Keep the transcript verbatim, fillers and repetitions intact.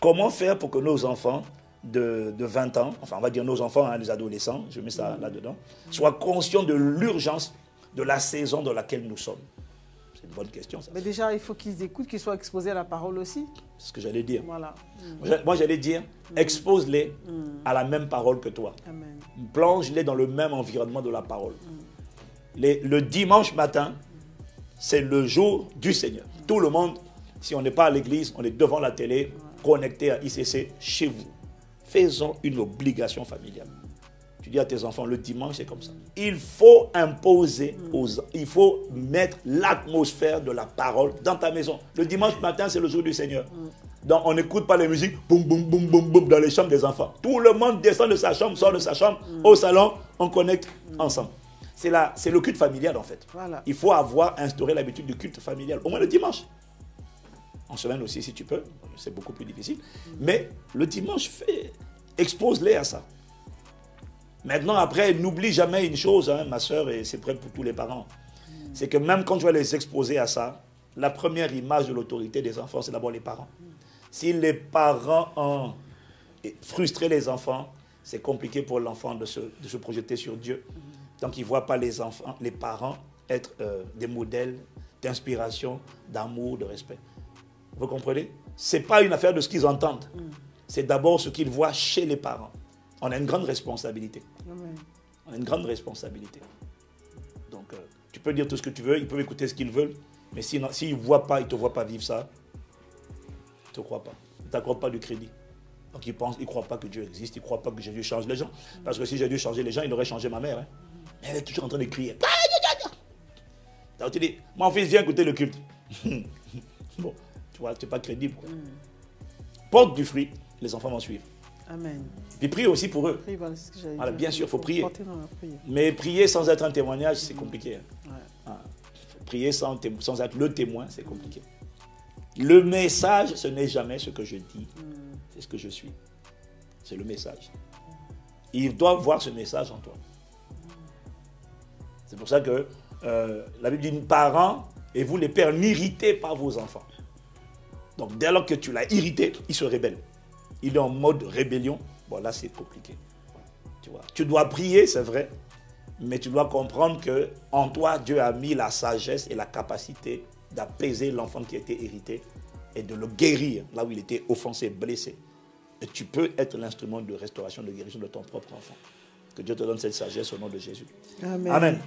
Comment faire pour que nos enfants de, de vingt ans, enfin on va dire nos enfants, hein, les adolescents, je mets ça là-dedans, soient conscients de l'urgence de la saison dans laquelle nous sommes? C'est une bonne question, ça. Mais déjà, il faut qu'ils écoutent, qu'ils soient exposés à la parole aussi. C'est ce que j'allais dire. Voilà. Mmh. Moi, j'allais dire, expose-les mmh. à la même parole que toi. Plonge-les dans le même environnement de la parole. Mmh. Les, le dimanche matin, c'est le jour du Seigneur. Mmh. Tout le monde, si on n'est pas à l'église, on est devant la télé, ouais. connecté à I C C, chez vous. Faisons une obligation familiale. Tu dis à tes enfants, le dimanche, c'est comme ça. Il faut imposer, aux, il faut mettre l'atmosphère de la parole dans ta maison. Le dimanche matin, c'est le jour du Seigneur. Donc, on n'écoute pas les musiques, boum, boum, boum, boum, boum, dans les chambres des enfants. Tout le monde descend de sa chambre, sort de sa chambre, au salon, on connecte ensemble. C'est le culte familial, en fait. Voilà. Il faut avoir instauré l'habitude du culte familial, au moins le dimanche. En semaine aussi, si tu peux, c'est beaucoup plus difficile. Mais le dimanche, expose-les à ça. Maintenant, après, n'oublie jamais une chose, hein, ma soeur, et c'est vrai pour tous les parents, mmh. c'est que même quand tu vas les exposer à ça, la première image de l'autorité des enfants, c'est d'abord les parents. Mmh. Si les parents ont frustré les enfants, c'est compliqué pour l'enfant de se, de se projeter sur Dieu. Mmh. Donc, il ne voit pas les, enfants, les parents être euh, des modèles d'inspiration, d'amour, de respect. Vous comprenez? Ce n'est pas une affaire de ce qu'ils entendent. Mmh. C'est d'abord ce qu'ils voient chez les parents. On a une grande responsabilité. Amen. On a une grande responsabilité. Donc, euh, tu peux dire tout ce que tu veux, ils peuvent écouter ce qu'ils veulent, mais s'ils ne voient pas, ils ne te voient pas vivre ça, ils ne te croient pas. Ils ne t'accordent pas du crédit. Donc, ils pensent, ils ne croient pas que Dieu existe, ils ne croient pas que Jésus change les gens. Parce que si Jésus changeait les gens, il aurait changé ma mère. Hein. Elle est toujours en train de crier. Donc, tu dis, mon fils, viens écouter le culte. Bon, tu vois, tu n'es pas crédible. Quoi. Porte du fruit, les enfants vont suivre. Amen. Puis prier aussi pour eux. Prie, voilà, ce que voilà, bien sûr, il faut prier. prier. Mais prier sans être un témoignage, c'est compliqué. Mmh. Ouais. Ah, prier sans, sans être le témoin, c'est compliqué. Mmh. Le message, ce n'est jamais ce que je dis, mmh. c'est ce que je suis. C'est le message. Mmh. Ils doivent voir ce message en toi. Mmh. C'est pour ça que euh, la Bible dit, parents, et vous les pères, n'irritez pas vos enfants. Donc, dès lors que tu l'as irrité, il se rébelle. Il est en mode rébellion. Bon, là, c'est compliqué. Tu vois. Tu dois prier, c'est vrai, mais tu dois comprendre qu'en toi, Dieu a mis la sagesse et la capacité d'apaiser l'enfant qui a été hérité et de le guérir là où il était offensé, blessé. Et tu peux être l'instrument de restauration, de guérison de ton propre enfant. Que Dieu te donne cette sagesse au nom de Jésus. Amen. Amen.